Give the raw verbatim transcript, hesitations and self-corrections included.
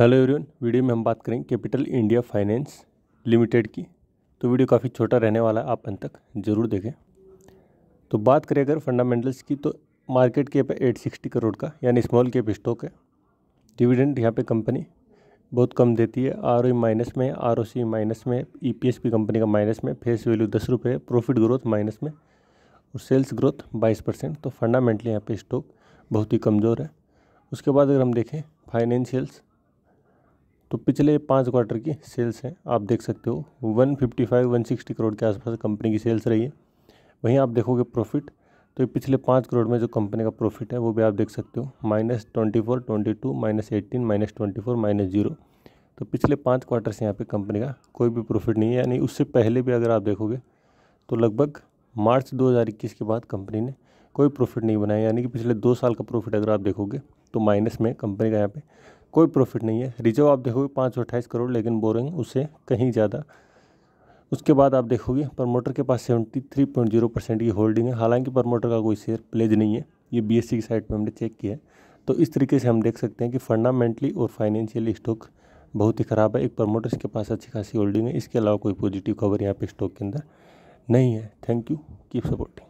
Hello everyone, video में हम बात करेंगे कैपिटल इंडिया फाइनेंस लिमिटेड की। तो वीडियो काफ़ी छोटा रहने वाला है, आप अंत तक ज़रूर देखें। तो बात करें अगर फंडामेंटल्स की, तो मार्केट कैप है आठ सौ साठ करोड़ का, यानी स्मॉल कैप स्टॉक है। डिविडेंड यहाँ पे कंपनी बहुत कम देती है, आरओई माइनस में, आरओसी माइनस में, ईपीएस भी कंपनी का माइनस में, फेस वैल्यू दस रुपये, प्रॉफिट ग्रोथ माइनस में और सेल्स ग्रोथ बाईस परसेंट। तो फंडामेंटली यहाँ पर स्टॉक बहुत ही कमज़ोर है। उसके बाद अगर हम देखें फाइनेंशियल्स, तो पिछले पाँच क्वार्टर की सेल्स हैं, आप देख सकते हो एक सौ पचपन एक सौ साठ करोड़ के आसपास कंपनी की सेल्स रही है। वहीं आप देखोगे प्रॉफिट, तो पिछले पाँच करोड़ में जो कंपनी का प्रॉफिट है वो भी आप देख सकते हो minus twenty four twenty two, minus eighteen, minus twenty four, minus zero. तो पिछले पाँच क्वार्टर से यहाँ पे कंपनी का कोई भी प्रॉफिट नहीं है। यानी उससे पहले भी अगर आप देखोगे तो लगभग मार्च दो हज़ार इक्कीस के बाद कंपनी ने कोई प्रॉफिट नहीं बनाया, यानी कि पिछले दो साल का प्रॉफिट अगर आप देखोगे तो माइनस में कंपनी का यहाँ पे कोई प्रॉफिट नहीं है। रिजर्व आप देखोगे पाँच सौ अट्ठाईस करोड़, लेकिन बोरिंग उससे कहीं ज़्यादा। उसके बाद आप देखोगे प्रमोटर के पास seventy three point zero percent की होल्डिंग है, हालांकि प्रमोटर का कोई शेयर प्लेज नहीं है, ये बीएससी की साइट पे हमने चेक किया है। तो इस तरीके से हम देख सकते हैं कि फंडामेंटली और फाइनेंशियली स्टॉक बहुत ही ख़राब है। एक प्रमोटर्स के पास अच्छी खासी होल्डिंग है, इसके अलावा कोई पॉजिटिव खबर यहाँ पर स्टॉक के अंदर नहीं है। Thank you, keep supporting.